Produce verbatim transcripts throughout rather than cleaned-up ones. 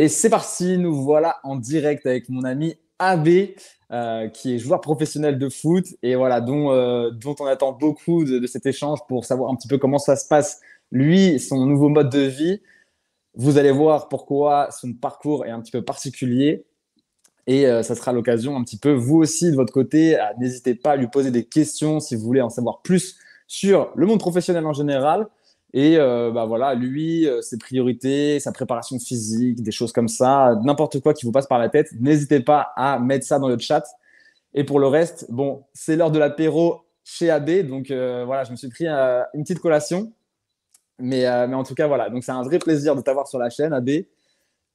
Et c'est parti, nous voilà en direct avec mon ami Abey, euh, qui est joueur professionnel de foot et voilà, dont, euh, dont on attend beaucoup de, de cet échange pour savoir un petit peu comment ça se passe, lui, son nouveau mode de vie. Vous allez voir pourquoi son parcours est un petit peu particulier. Et euh, ça sera l'occasion un petit peu, vous aussi, de votre côté, à, n'hésitez pas à lui poser des questions si vous voulez en savoir plus sur le monde professionnel en général. Et euh, bah voilà, lui, euh, ses priorités, sa préparation physique, des choses comme ça, n'importe quoi qui vous passe par la tête, n'hésitez pas à mettre ça dans le chat. Et pour le reste, bon, c'est l'heure de l'apéro chez Abey, donc euh, voilà, je me suis pris euh, une petite collation. Mais, euh, mais en tout cas, voilà, donc c'est un vrai plaisir de t'avoir sur la chaîne, Abey.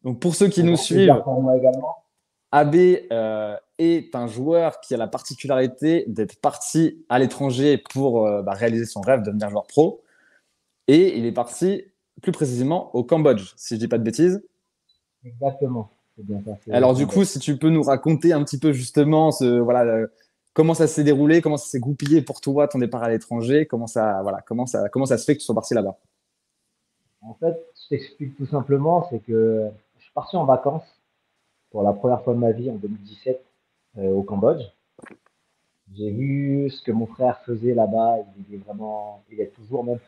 Donc pour ceux qui c'est nous suivent, Abey euh, est un joueur qui a la particularité d'être parti à l'étranger pour euh, bah, réaliser son rêve de devenir joueur pro. Et il est parti plus précisément au Cambodge, si je ne dis pas de bêtises. Exactement. C'est bien passé. Alors du coup, si tu peux nous raconter un petit peu justement ce, voilà, le, comment ça s'est déroulé, comment ça s'est goupillé pour toi, ton départ à l'étranger, comment ça, voilà, comment ça, comment ça se fait que tu sois parti là-bas? En fait, je t'explique tout simplement, c'est que je suis parti en vacances pour la première fois de ma vie en deux mille dix-sept euh, au Cambodge. J'ai vu ce que mon frère faisait là-bas, il est vraiment, il est toujours même...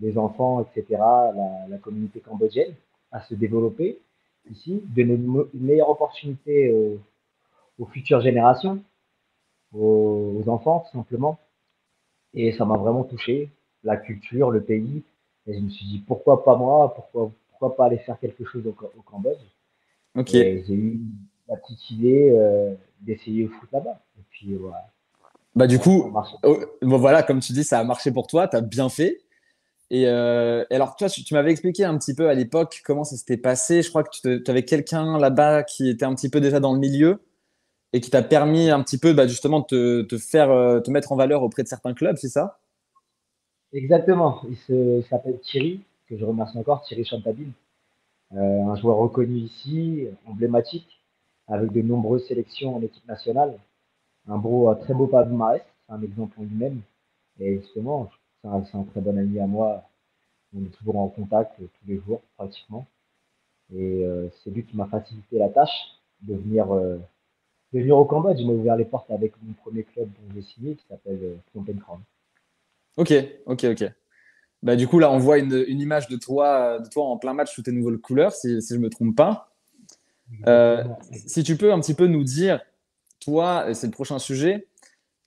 les enfants, et cetera, la, la communauté cambodgienne, à se développer ici, donner une, une meilleure opportunité aux, aux futures générations, aux, aux enfants, tout simplement. Et ça m'a vraiment touché, la culture, le pays. Et je me suis dit, pourquoi pas moi, pourquoi, pourquoi pas aller faire quelque chose au, au Cambodge. Ok. Et j'ai eu la petite idée euh, d'essayer le foot là-bas. Et puis, voilà. Bah, du coup, oh, bon, voilà, comme tu dis, ça a marché pour toi, tu as bien fait. Et, euh, et alors, toi, tu, tu m'avais expliqué un petit peu à l'époque comment ça s'était passé. Je crois que tu avais quelqu'un là-bas qui était un petit peu déjà dans le milieu et qui t'a permis un petit peu bah, justement de te, te faire, te mettre en valeur auprès de certains clubs, c'est ça? Exactement. Il, se, il s'appelle Thierry, que je remercie encore, Thierry Chantabine. Euh, un joueur reconnu ici, emblématique, avec de nombreuses sélections en équipe nationale. Un, beau, un très beau palmarès, c'est un exemple en lui-même. Et justement, je c'est un très bon ami à moi, on est toujours en contact euh, tous les jours pratiquement. Et euh, c'est lui qui m'a facilité la tâche de venir, euh, de venir au Cambodge. Il m'a ouvert les portes avec mon premier club dont j'ai signé qui s'appelle euh, Trompe et Crown. Ok, ok, ok. Bah, du coup, là, on voit une, une image de toi, de toi en plein match sous tes nouvelles couleurs, si, si je ne me trompe pas. Euh, si tu peux un petit peu nous dire, toi, c'est le prochain sujet.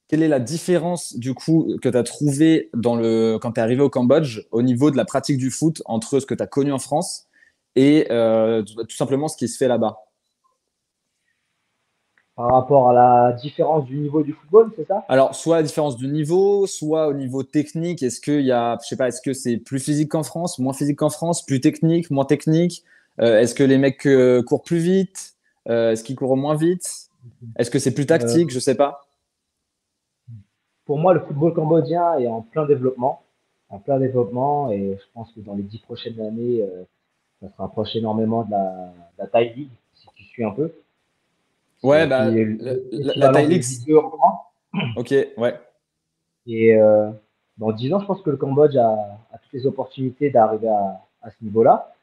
Quelle est la différence du coup que tu as trouvée dans le... quand tu es arrivé au Cambodge au niveau de la pratique du foot entre ce que tu as connu en France et euh, tout simplement ce qui se fait là-bas? Par rapport à la différence du niveau du football, c'est ça? Alors, soit la différence du niveau, soit au niveau technique. Est-ce que il y a, je sais pas, est-ce que c'est plus physique qu'en France, moins physique qu'en France, plus technique, moins technique? euh, Est-ce que les mecs euh, courent plus vite? euh, Est-ce qu'ils courent moins vite? Est-ce que c'est plus tactique? euh... Je sais pas. Pour moi, le football cambodgien est en plein développement, en plein développement, et je pense que dans les dix prochaines années, euh, ça se rapproche énormément de la, de la Thai League, si tu suis un peu. Ouais, c'est, bah, le, le, la, la Thai League. Ok, ouais. Et euh, dans dix ans, je pense que le Cambodge a, a toutes les opportunités d'arriver à, à ce niveau-là.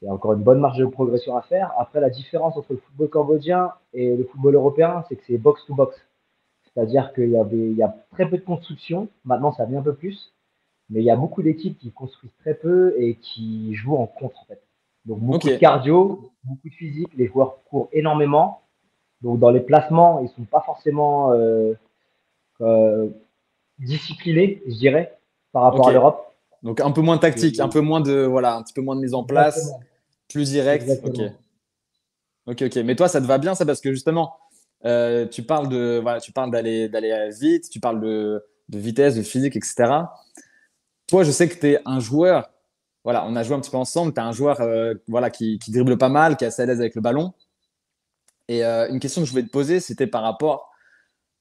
Il y a encore une bonne marge de progression à faire. Après, la différence entre le football cambodgien et le football européen, c'est que c'est box-to-box. C'est-à-dire qu'il y, avait, il y a très peu de construction. Maintenant, ça vient un peu plus. Mais il y a beaucoup d'équipes qui construisent très peu et qui jouent en contre, en fait. Donc, beaucoup okay. de cardio, beaucoup de physique. Les joueurs courent énormément. Donc, dans les placements, ils ne sont pas forcément euh, euh, disciplinés, je dirais, par rapport okay. à l'Europe. Donc, un peu moins tactique, et, un peu moins de, voilà, un petit peu moins de mise en place, exactement. Plus direct. Okay. ok, ok. Mais toi, ça te va bien, ça, parce que justement… Euh, tu parles de voilà, tu parles d'aller d'aller vite, tu parles de, de vitesse, de physique, et cetera. Toi, je sais que tu es un joueur. Voilà, on a joué un petit peu ensemble. Tu es un joueur euh, voilà, qui, qui dribble pas mal, qui est assez à l'aise avec le ballon. Et euh, une question que je voulais te poser, c'était par rapport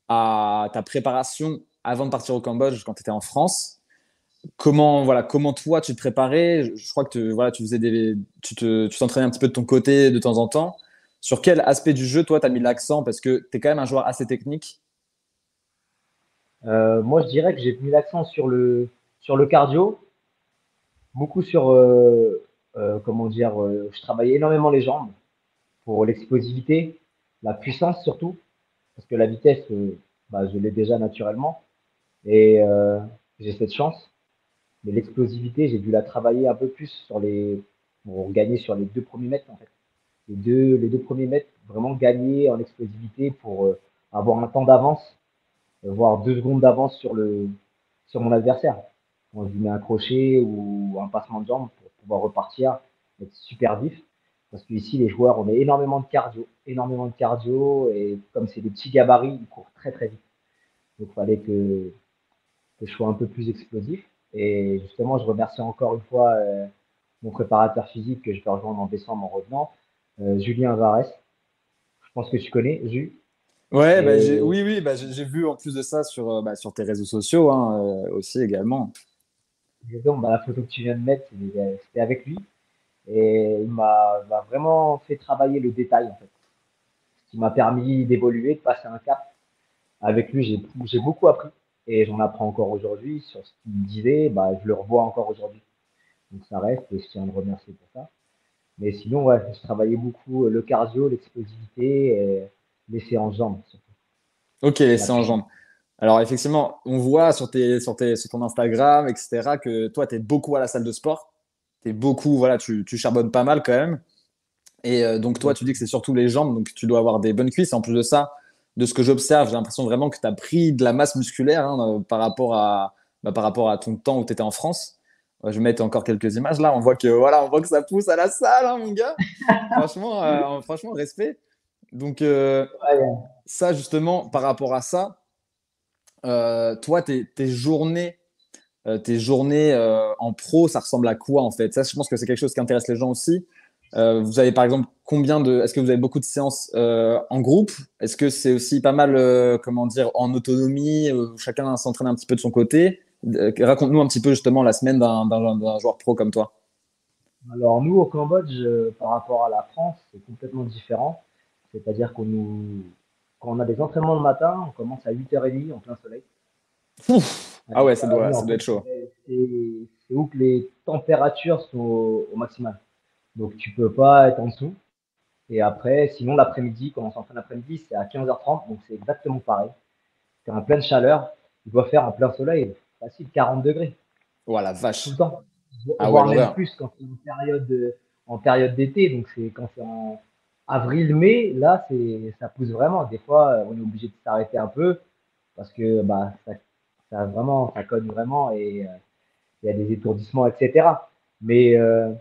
à ta préparation avant de partir au Cambodge quand tu étais en France. Comment, voilà, comment toi, tu te préparais? je, je crois que te, voilà, tu, faisais des, tu, te, tu t'entraînais un petit peu de ton côté de temps en temps. Sur quel aspect du jeu, toi, tu as mis l'accent? Parce que tu es quand même un joueur assez technique. Euh, moi, je dirais que j'ai mis l'accent sur le, sur le cardio, beaucoup sur euh, euh, comment dire, euh, je travaillais énormément les jambes pour l'explosivité, la puissance surtout, parce que la vitesse, euh, bah, je l'ai déjà naturellement, et euh, j'ai cette chance. Mais l'explosivité, j'ai dû la travailler un peu plus sur les, pour gagner sur les deux premiers mètres en fait. Les deux, les deux premiers mètres, vraiment gagner en explosivité pour euh, avoir un temps d'avance, euh, voire deux secondes d'avance sur le, sur mon adversaire. Quand je lui mets un crochet ou un passement de jambe pour pouvoir repartir, être super vif. Parce qu'ici, les joueurs, on a énormément de cardio, énormément de cardio, et comme c'est des petits gabarits, ils courent très très vite. Donc, il fallait que, que je sois un peu plus explosif. Et justement, je remercie encore une fois euh, mon préparateur physique que je vais rejoindre en décembre en revenant, euh, Julien Varès. Je pense que tu connais, Jules. Ouais, bah, j'ai, oui, oui, bah, j'ai vu en plus de ça sur, bah, sur tes réseaux sociaux hein, euh, aussi également. Et donc, bah, la photo que tu viens de mettre, c'était avec lui. Et il m'a vraiment fait travailler le détail, en fait. Ce qui m'a permis d'évoluer, de passer un cap. Avec lui, j'ai beaucoup appris. Et j'en apprends encore aujourd'hui sur ce qu'il me disait. Bah, je le revois encore aujourd'hui. Donc ça reste, et je tiens à le remercier pour ça. Mais sinon, ouais, je travaillais beaucoup le cardio, l'explosivité, et les séances jambes, surtout. Ok, les séances jambes. Alors effectivement, on voit sur, tes, sur, tes, sur ton Instagram, et cetera, que toi, tu es beaucoup à la salle de sport. T'es beaucoup, voilà, tu, tu charbonnes pas mal quand même. Et euh, donc, toi, tu dis que c'est surtout les jambes, donc tu dois avoir des bonnes cuisses. En plus de ça, de ce que j'observe, j'ai l'impression vraiment que tu as pris de la masse musculaire hein, par, rapport à, bah, par rapport à ton temps où tu étais en France. Je vais mettre encore quelques images là. On voit que, voilà, on voit que ça pousse à la salle, hein, mon gars. franchement, euh, franchement, respect. Donc, euh, ça, justement, par rapport à ça, euh, toi, tes, tes journées. Euh, tes journées euh, en pro, ça ressemble à quoi en fait? Ça, je pense que c'est quelque chose qui intéresse les gens aussi. Euh, vous avez par exemple combien de… Est-ce que vous avez beaucoup de séances euh, en groupe? Est-ce que c'est aussi pas mal, euh, comment dire, en autonomie euh, chacun s'entraîne un petit peu de son côté? Euh, Raconte-nous un petit peu justement la semaine d'un joueur pro comme toi. Alors nous, au Cambodge, euh, par rapport à la France, c'est complètement différent. C'est-à-dire qu'on nous… quand on a des entraînements le matin, on commence à huit heures trente en plein soleil. Ouf. Ah ouais, ça doit, euh, ça doit être chaud. C'est où que les températures sont au, au maximum. Donc, tu peux pas être en dessous. Et après, sinon, l'après-midi, quand on s'entraîne l'après-midi, c'est à quinze heures trente. Donc, c'est exactement pareil. Tu es en pleine chaleur. Il doit faire en plein soleil, facile, quarante degrés. Voilà, vache. Tout le temps. Ah voire ouais, même plus quand c'est en période, en période d'été. Donc, c'est quand c'est en avril-mai, là, ça pousse vraiment. Des fois, on est obligé de s'arrêter un peu parce que bah, ça Ça, vraiment, ça cogne vraiment et il euh, y a des étourdissements, et cetera. Mais euh,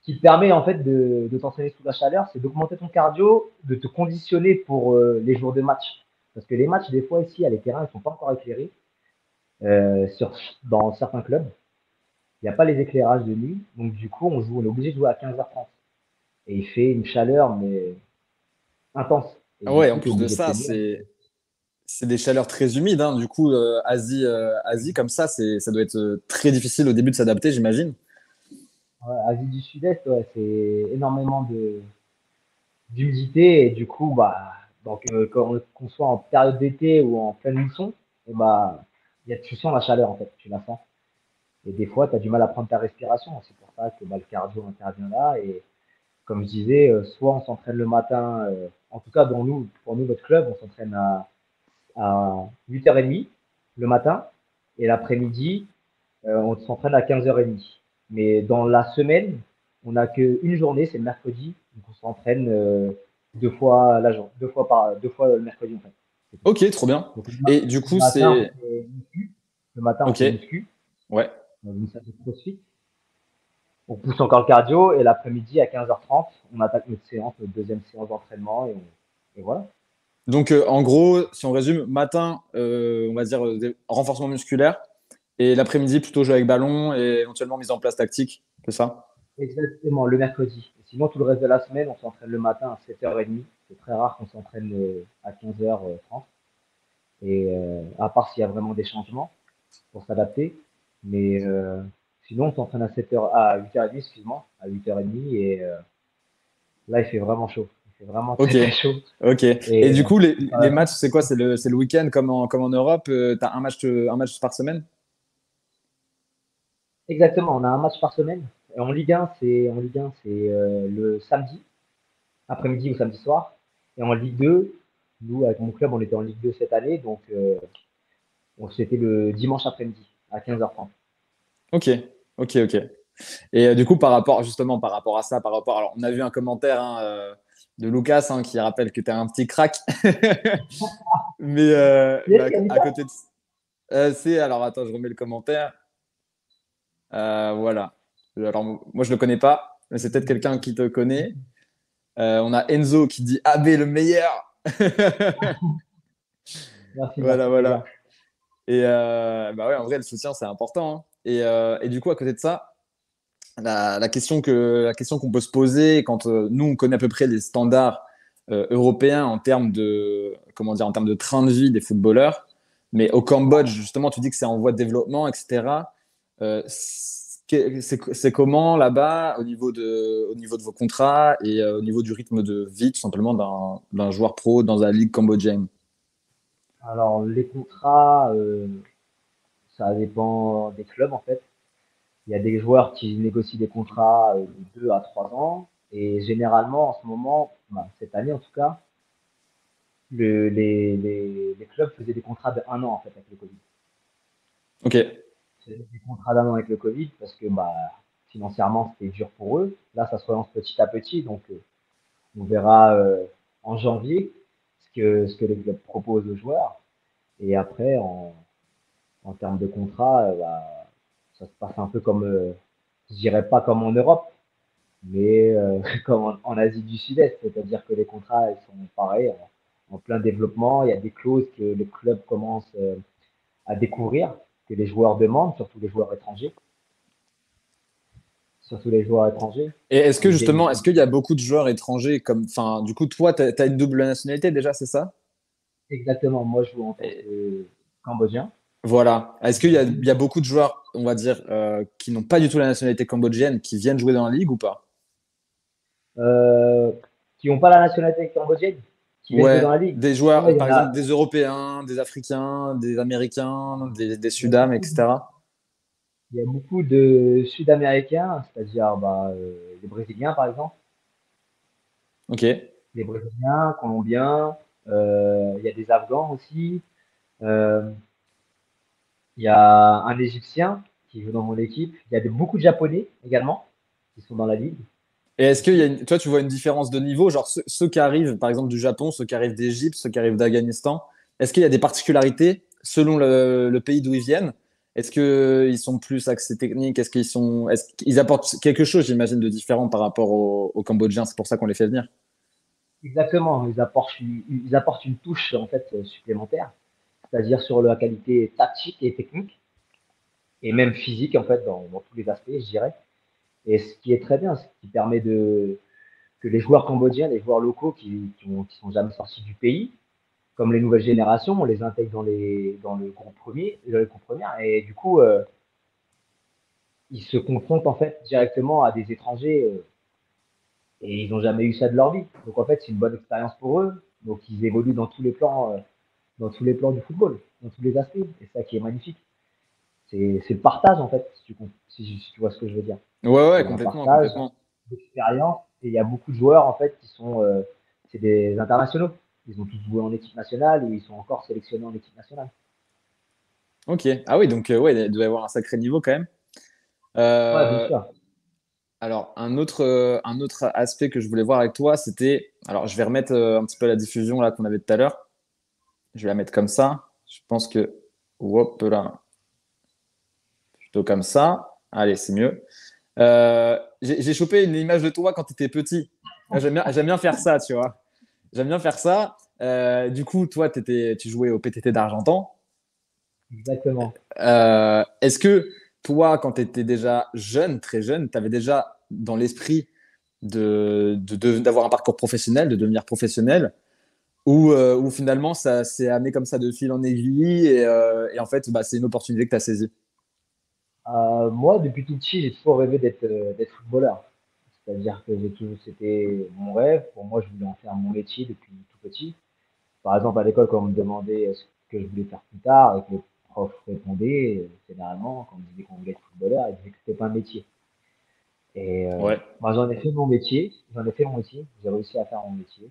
ce qui te permet en fait de, de t'entraîner sous la chaleur, c'est d'augmenter ton cardio, de te conditionner pour euh, les jours de match. Parce que les matchs, des fois, ici, à les terrains, ils ne sont pas encore éclairés. Euh, sur, dans certains clubs, il n'y a pas les éclairages de nuit. Donc, du coup, on, joue, on est obligé de jouer à quinze heures trente. Et il fait une chaleur, mais intense. Et ah ouais, en plus de ça, c'est… C'est des chaleurs très humides, hein. Du coup, euh, Asie, euh, Asie, comme ça, ça doit être euh, très difficile au début de s'adapter, j'imagine. Ouais, Asie du Sud-Est, ouais, c'est énormément d'humidité. Et du coup, bah, donc, euh, qu'on qu'on soit en période d'été ou en pleine mousson, et bah, y a, tu sens la chaleur, en fait, tu la sens. Et des fois, tu as du mal à prendre ta respiration. C'est pour ça que bah, le cardio intervient là. Et comme je disais, euh, soit on s'entraîne le matin, euh, en tout cas, dans nous, pour nous, notre club, on s'entraîne à… à huit heures trente le matin et l'après-midi, euh, on s'entraîne à quinze heures trente. Mais dans la semaine, on n'a qu'une journée, c'est le mercredi, donc on s'entraîne euh, deux fois la journée, deux fois par, deux fois le mercredi en fait. Ok, trop bien. Donc, matin, et du coup, c'est… Le matin, on fait muscu. Ouais. Dans une salle de crossfit. On pousse encore le cardio et l'après-midi à quinze heures trente, on attaque notre séance, notre deuxième séance d'entraînement et, on... et voilà. Donc, euh, en gros, si on résume, matin, euh, on va dire euh, des renforcement musculaire et l'après-midi, plutôt jeu avec ballon et éventuellement mise en place tactique, c'est ça? Exactement, le mercredi. Et sinon, tout le reste de la semaine, on s'entraîne le matin à sept heures trente. C'est très rare qu'on s'entraîne euh, à quinze heures trente. Et euh, à part s'il y a vraiment des changements pour s'adapter. Mais euh, sinon, on s'entraîne à, à huit heures trente, excuse-moi, à huit heures trente et euh, là, il fait vraiment chaud. C'est vraiment très, okay. très chaud. Ok. Et, et du coup, les, euh, les matchs, c'est quoi? C'est le, le week-end comme en, comme en Europe? euh, Tu as un match, un match par semaine? Exactement, on a un match par semaine. En Ligue un, c'est en Ligue un, c'est euh, le samedi après-midi ou samedi soir. Et en Ligue deux, nous, avec mon club, on était en Ligue deux cette année. Donc, euh, donc c'était le dimanche après-midi à quinze heures trente. Ok, ok, ok. Et euh, du coup, par rapport, justement, par rapport à ça, par rapport, alors, on a vu un commentaire hein, euh, de Lucas hein, qui rappelle que tu es un petit crack. Mais euh, bah, à côté de euh, c'est, alors, attends, je remets le commentaire. Euh, voilà. Alors, moi, je ne le connais pas, mais c'est peut-être quelqu'un qui te connaît. Euh, on a Enzo qui dit « Abey le meilleur !» Merci. Voilà, voilà. Et euh, bah ouais, en vrai, le soutien, c'est important. Hein. Et, euh, et du coup, à côté de ça, la, la question que, la question qu'on peut se poser quand euh, nous, on connaît à peu près les standards euh, européens en termes de, comment dire, en termes de train de vie des footballeurs, mais au Cambodge, justement, tu dis que c'est en voie de développement, et cetera. Euh, C'est comment là-bas au niveau de, au niveau de vos contrats et euh, au niveau du rythme de vie tout simplement d'un joueur pro dans la ligue cambodgienne? Alors les contrats, euh, ça dépend des clubs en fait. Il y a des joueurs qui négocient des contrats euh, de deux à trois ans et généralement en ce moment, bah, cette année en tout cas, le, les, les, les clubs faisaient des contrats de un an en fait avec le Covid. Ok. Des contrats d'un an avec le Covid parce que bah, financièrement c'était dur pour eux. Là ça se relance petit à petit donc euh, on verra euh, en janvier ce que, ce que les clubs proposent aux joueurs et après en, en termes de contrat euh, bah, ça se passe un peu comme, euh, je dirais pas comme en Europe mais euh, comme en, en Asie du Sud-Est, c'est-à-dire que les contrats ils sont pareils, en, en plein développement, il y a des clauses que le club commence euh, à découvrir. Que les joueurs demandent, surtout les joueurs étrangers. Surtout les joueurs étrangers. Et est-ce que justement, est-ce qu'il y a beaucoup de joueurs étrangers comme, enfin, du coup, toi, tu as une double nationalité déjà, c'est ça? Exactement, moi je joue en tant que cambodgien. Voilà. Est-ce qu'il y a, il y a beaucoup de joueurs, on va dire, euh, qui n'ont pas du tout la nationalité cambodgienne, qui viennent jouer dans la ligue ou pas? euh, Qui n'ont pas la nationalité cambodgienne? Ouais, dans la ligue. Des joueurs, ouais, par exemple, a... des Européens, des Africains, des Américains, des, des Sudam, et cetera. Il y a beaucoup de Sud-Américains, c'est-à-dire bah, euh, les Brésiliens, par exemple. Ok. Les Brésiliens, Colombiens, euh, il y a des Afghans aussi. Euh, il y a un Égyptien qui joue dans mon équipe. Il y a de, beaucoup de Japonais également qui sont dans la ligue. Et est-ce que y a une... toi, tu vois une différence de niveau? Genre ceux, ceux qui arrivent, par exemple, du Japon, ceux qui arrivent d'Égypte, ceux qui arrivent d'Afghanistan, est-ce qu'il y a des particularités selon le, le pays d'où ils viennent? Est-ce qu'ils sont plus axés techniques? Est-ce qu'ils sont... est-ce qu'ils apportent quelque chose, j'imagine, de différent par rapport aux, aux Cambodgiens? C'est pour ça qu'on les fait venir. Exactement. Ils apportent, ils apportent une touche en fait, supplémentaire, c'est-à-dire sur la qualité tactique et technique, et même physique, en fait, dans, dans tous les aspects, je dirais. Et ce qui est très bien, ce qui permet de, que les joueurs cambodgiens, les joueurs locaux qui ne sont jamais sortis du pays, comme les nouvelles générations, on les intègre dans, les, dans le groupe premier, le groupe premier et du coup, euh, ils se confrontent en fait directement à des étrangers euh, et ils n'ont jamais eu ça de leur vie. Donc en fait, c'est une bonne expérience pour eux. Donc ils évoluent dans tous les plans, euh, dans tous les plans du football, dans tous les aspects. Et ça qui est magnifique. C'est le partage en fait, si tu, si, si tu vois ce que je veux dire. Ouais, ouais, complètement. complètement. D'expérience. Et il y a beaucoup de joueurs en fait qui sont euh, c'est des internationaux. Ils ont tous joué en équipe nationale ou ils sont encore sélectionnés en équipe nationale. Ok. Ah oui, donc euh, ouais, il doit y avoir un sacré niveau quand même. Euh, ouais, bien sûr. Alors, un autre, euh, un autre aspect que je voulais voir avec toi, c'était. Alors, je vais remettre euh, un petit peu la diffusion là qu'on avait tout à l'heure. Je vais la mettre comme ça. Je pense que. Hop là. Plutôt comme ça. Allez, c'est mieux. Euh, j'ai chopé une image de toi quand tu étais petit. J'aime bien, j'aime bien faire ça, tu vois. J'aime bien faire ça. Euh, du coup, toi, t'étais, tu jouais au P T T d'Argentan. Exactement. Euh, est-ce que toi, quand tu étais déjà jeune, très jeune, tu avais déjà dans l'esprit de, de, de, d'avoir un parcours professionnel, de devenir professionnel, ou euh, où finalement ça s'est amené comme ça de fil en aiguille et, euh, et en fait, bah, c'est une opportunité que tu as saisie? Euh, moi, depuis tout petit, j'ai toujours rêvé d'être euh, d'être footballeur. C'est-à-dire que j'ai toujours, c'était mon rêve. Pour moi, je voulais en faire mon métier depuis tout petit. Par exemple, à l'école, quand on me demandait ce que je voulais faire plus tard et que les profs répondaient, euh, généralement, quand on me disait qu'on voulait être footballeur, ils disaient que c'était pas un métier. Et euh, ouais. bah, j'en ai fait mon métier, j'en ai fait mon métier, j'ai réussi à faire mon métier.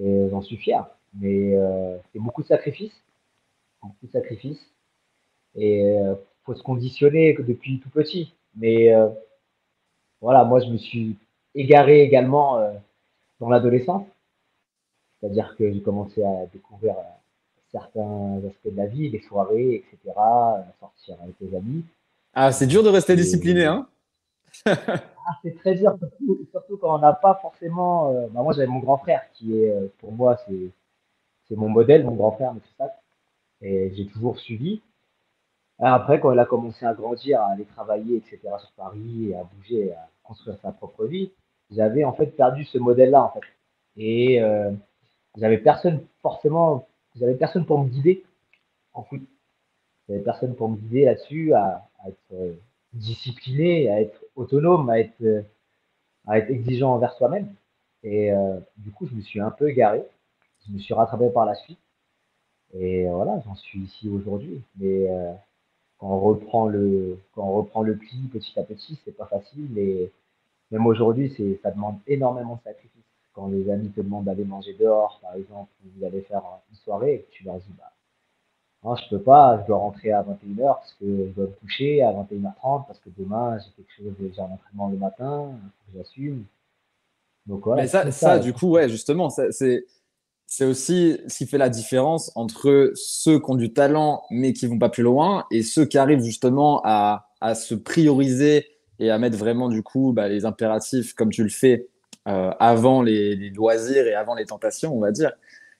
Et j'en suis fier. Mais euh, c'est beaucoup de sacrifices, beaucoup de sacrifices. Et euh, faut se conditionner depuis tout petit. Mais euh, voilà, moi je me suis égaré également euh, dans l'adolescence. C'est-à-dire que j'ai commencé à découvrir euh, certains aspects de la vie, les soirées, et cetera, sortir avec les amis. Ah, c'est dur de rester et... discipliné, hein. Ah, c'est très dur, surtout, surtout quand on n'a pas forcément… Euh, bah moi, j'avais mon grand frère qui est, euh, pour moi, c'est, c'est mon modèle, mon grand frère, mais tout ça. Et j'ai toujours suivi. Alors après, quand il a commencé à grandir, à aller travailler, et cetera sur Paris, et à bouger, à construire sa propre vie, j'avais en fait perdu ce modèle-là, en fait. Et euh, j'avais personne forcément, j'avais personne pour me guider en foot. J'avais personne pour me guider là-dessus, à, à être… Euh, discipliné, à être autonome, à être, à être exigeant envers soi-même. Et euh, du coup, je me suis un peu égaré. Je me suis rattrapé par la suite. Et voilà, j'en suis ici aujourd'hui. Mais euh, quand on reprend le, quand on reprend le pli petit à petit, c'est pas facile. Et même aujourd'hui, c'est, ça demande énormément de sacrifices. Quand les amis te demandent d'aller manger dehors, par exemple, ou d'aller faire une soirée, et tu leur dis, bah, non, je peux pas, je dois rentrer à vingt et une heures parce que je dois me coucher à vingt et une heures trente parce que demain j'ai quelque chose, j'ai un entraînement le matin, j'assume. Donc voilà. Mais ça, ça, ça du coup, ouais, justement, ça, c'est, c'est aussi ce qui fait la différence entre ceux qui ont du talent mais qui vont pas plus loin et ceux qui arrivent justement à, à se prioriser et à mettre vraiment du coup bah, les impératifs comme tu le fais euh, avant les, les loisirs et avant les tentations, on va dire.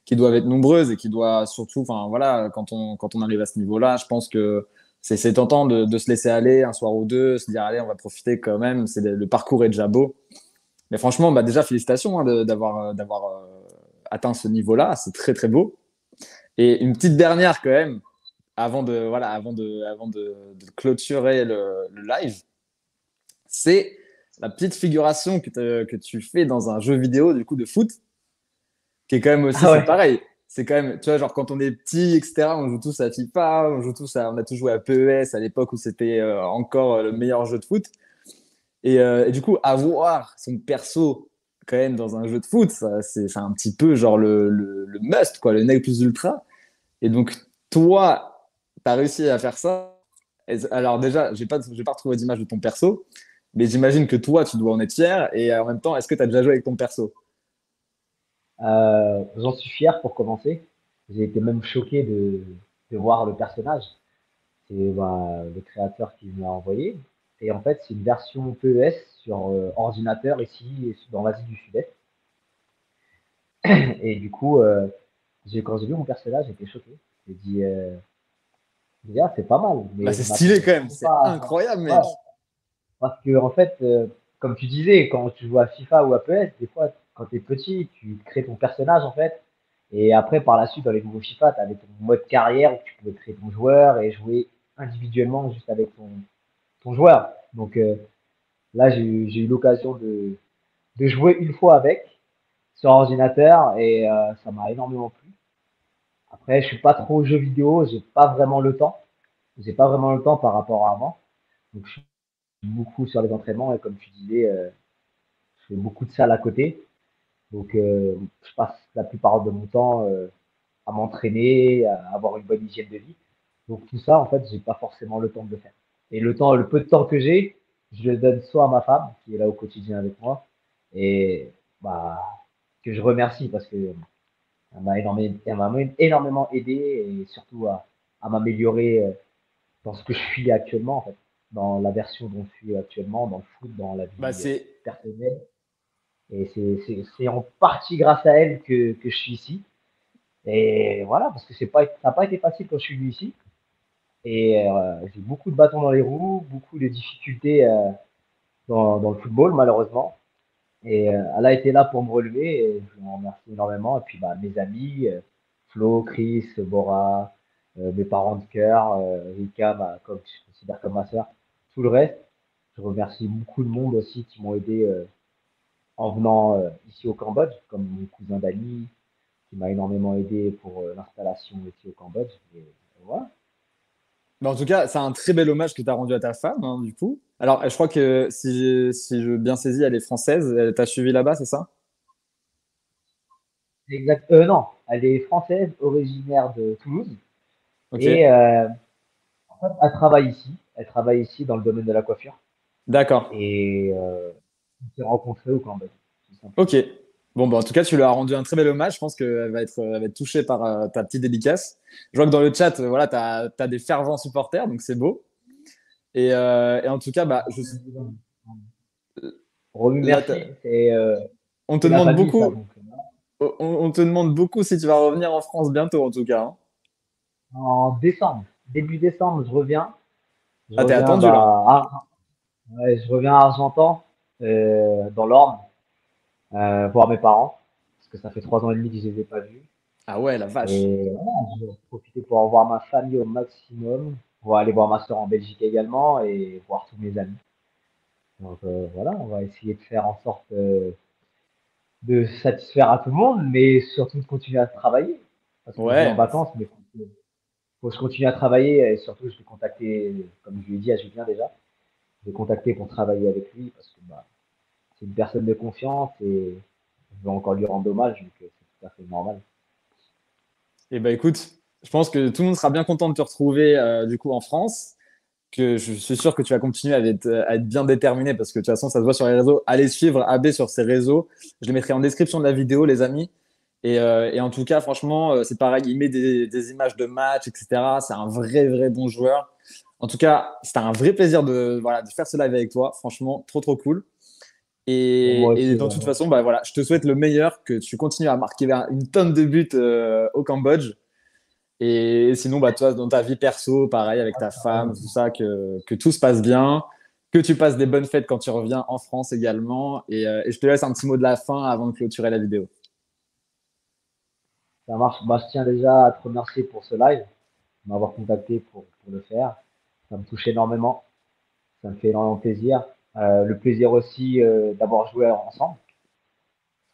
Qui doivent être nombreuses et qui doivent surtout, enfin voilà, quand on quand on arrive à ce niveau-là, je pense que c'est c'est tentant de, de se laisser aller un soir ou deux, se dire allez, on va profiter quand même. C'est le, le parcours est déjà beau. Mais franchement, bah déjà félicitations hein, de, d'avoir d'avoir euh, atteint ce niveau-là, c'est très très beau. Et une petite dernière quand même, avant de voilà, avant de avant de, de clôturer le, le live, c'est la petite figuration que te, que tu fais dans un jeu vidéo du coup de foot. Qui est quand même aussi ah ouais. C'est pareil, c'est quand même, tu vois, genre quand on est petit, et cetera, on joue tous à FIFA, on joue tous à, on a tous joué à P E S à l'époque où c'était euh, encore le meilleur jeu de foot. Et, euh, et du coup, avoir son perso quand même dans un jeu de foot, ça, c'est, c'est un petit peu genre le, le, le must, quoi, le nec plus ultra. Et donc, toi, tu as réussi à faire ça. Et, alors déjà, j'ai pas, j'ai pas retrouvé d'image de ton perso, mais j'imagine que toi, tu dois en être fier. Et en même temps, est-ce que tu as déjà joué avec ton perso ? Euh, j'en suis fier pour commencer. J'ai été même choqué de, de voir le personnage. C'est bah, le créateur qui me l'a envoyé. Et en fait, c'est une version P E S sur euh, ordinateur ici dans l'Asie du Sud-Est. Et du coup, euh, j'ai, quand j'ai vu mon personnage, j'étais choqué. J'ai dit, euh, ah, c'est pas mal. Mais bah, c'est stylé quand même, c'est pas, incroyable, mec. Parce que, en fait, euh, comme tu disais, quand tu joues à FIFA ou à P E S, des fois, quand tu es petit, tu crées ton personnage en fait. Et après, par la suite, dans les nouveaux FIFA, tu avais ton mode carrière où tu pouvais créer ton joueur et jouer individuellement juste avec ton, ton joueur. Donc euh, là, j'ai, j'ai eu l'occasion de, de jouer une fois avec sur ordinateur et euh, ça m'a énormément plu. Après, je suis pas trop jeux vidéo, j'ai pas vraiment le temps. J'ai pas vraiment le temps par rapport à avant. Donc je suis beaucoup sur les entraînements et comme tu disais, euh, je fais beaucoup de salles à côté. Donc, euh, je passe la plupart de mon temps euh, à m'entraîner, à avoir une bonne hygiène de vie. Donc, tout ça, en fait, j'ai pas forcément le temps de le faire. Et le temps, le peu de temps que j'ai, je le donne soit à ma femme, qui est là au quotidien avec moi, et bah, que je remercie parce que elle m'a énormément, elle m'a énormément aidé et surtout à, à m'améliorer dans ce que je suis actuellement, en fait, dans la version dont je suis actuellement, dans le foot, dans la vie bah, c'est... personnelle. Et c'est, c'est, c'est en partie grâce à elle que, que je suis ici. Et voilà, parce que c'est pas, ça n'a pas été facile quand je suis venu ici. Et euh, j'ai beaucoup de bâtons dans les roues, beaucoup de difficultés euh, dans, dans le football, malheureusement. Et euh, elle a été là pour me relever et je vous en remercie énormément. Et puis bah, mes amis, euh, Flo, Chris, Bora, euh, mes parents de cœur, euh, Rika, ma coach, je considère comme ma soeur, tout le reste. Je remercie beaucoup de monde aussi qui m'ont aidé. Euh, en venant euh, ici au Cambodge, comme mon cousin Dani, qui m'a énormément aidé pour euh, l'installation ici au Cambodge. Et, et voilà. Mais en tout cas, c'est un très bel hommage que tu as rendu à ta femme, hein, du coup. Alors, je crois que si, si je bien saisis, elle est française. Elle t'a suivi là-bas, c'est ça? Exact. Euh, non, elle est française, originaire de Toulouse. Okay. Et euh, en fait, elle travaille ici. Elle travaille ici dans le domaine de la coiffure. D'accord. Et euh, on s'est rencontrés au Cambodge. Ok. Bon, bah, en tout cas, tu lui as rendu un très bel hommage. Je pense qu'elle va être, elle va être touchée par euh, ta petite dédicace. Je vois que dans le chat, euh, voilà, tu as, t'as des fervents supporters, donc c'est beau. Et, euh, et en tout cas, bah, je... Romu, là, merci. Et, euh, on te demande famille, beaucoup. Ça, donc, euh, on, on te demande beaucoup si tu vas revenir en France bientôt, en tout cas. Hein. En décembre, début décembre, je reviens. Je ah, t'es attendu, bah, là. Ah, ouais, je reviens à Argentan, euh, dans l'Orne. Euh, voir mes parents, parce que ça fait trois ans et demi que je les ai pas vus. Ah ouais, la vache. Et ouais, je vais profiter pour voir ma famille au maximum, pour aller voir ma soeur en Belgique également et voir tous mes amis. Donc euh, voilà, on va essayer de faire en sorte euh, de satisfaire à tout le monde, mais surtout de continuer à travailler. Parce que ouais. Je suis en vacances, mais il faut se continuer à travailler et surtout je vais contacter, comme je l'ai dit à Julien déjà, je vais contacter pour travailler avec lui parce que bah, c'est une personne de confiance et je veux encore lui rendre hommage, donc c'est tout à fait normal. Et bah écoute, je pense que tout le monde sera bien content de te retrouver euh, du coup en France, que je suis sûr que tu vas continuer à être, à être bien déterminé parce que de toute façon ça se voit sur les réseaux. Allez suivre Abey sur ses réseaux, je les mettrai en description de la vidéo les amis. Et, euh, et en tout cas franchement c'est pareil, il met des, des images de matchs, et cetera. C'est un vrai vrai bon joueur. En tout cas c'était un vrai plaisir de, voilà, de faire ce live avec toi, franchement trop trop cool. Et, ouais, et de toute façon, bah, voilà, je te souhaite le meilleur, que tu continues à marquer une tonne de buts euh, au Cambodge. Et sinon, bah, toi, dans ta vie perso, pareil, avec ta femme, tout ça, que, que tout se passe bien, que tu passes des bonnes fêtes quand tu reviens en France également. Et, euh, et je te laisse un petit mot de la fin avant de clôturer la vidéo. Ça marche. Bah, je tiens déjà à te remercier pour ce live, m'avoir contacté pour, pour le faire. Ça me touche énormément. Ça me fait énormément plaisir. Euh, le plaisir aussi euh, d'avoir joué ensemble.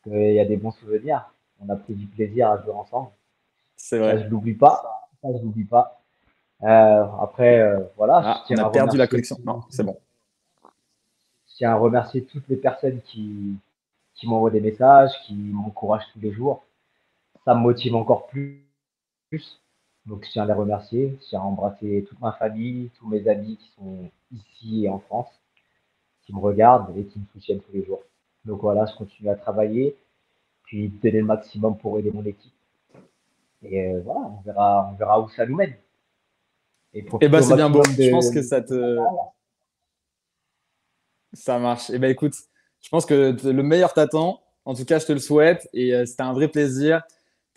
Parce qu'il y a des bons souvenirs. On a pris du plaisir à jouer ensemble. C'est vrai. Ça, je l'oublie pas. Ça, je l'oublie pas. Euh, après, euh, voilà. Ah, je tiens on a perdu la collection. Non, c'est bon. Je tiens à remercier toutes les personnes qui, qui m'envoient des messages, qui m'encouragent tous les jours. Ça me motive encore plus. Donc, je tiens à les remercier. Je tiens à embrasser toute ma famille, tous mes amis qui sont ici et en France, qui me regardent et qui me soutiennent tous les jours. Donc voilà, je continue à travailler, puis donner le maximum pour aider mon équipe. Et euh, voilà, on verra, on verra où ça nous mène. Et, et bah c'est bien beau. De... Je pense que ça te, ça marche. Et bah écoute, je pense que le meilleur t'attend. En tout cas, je te le souhaite. Et euh, c'était un vrai plaisir.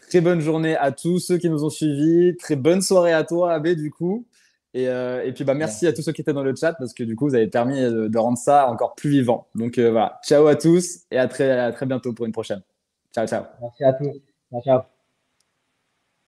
Très bonne journée à tous ceux qui nous ont suivis. Très bonne soirée à toi, Abey, du coup. Et, euh, et puis, bah, merci ouais. à tous ceux qui étaient dans le chat parce que du coup, vous avez permis de, de rendre ça encore plus vivant. Donc, euh, voilà. Ciao à tous et à très, à très bientôt pour une prochaine. Ciao, ciao. Merci à tous. Ciao, ciao.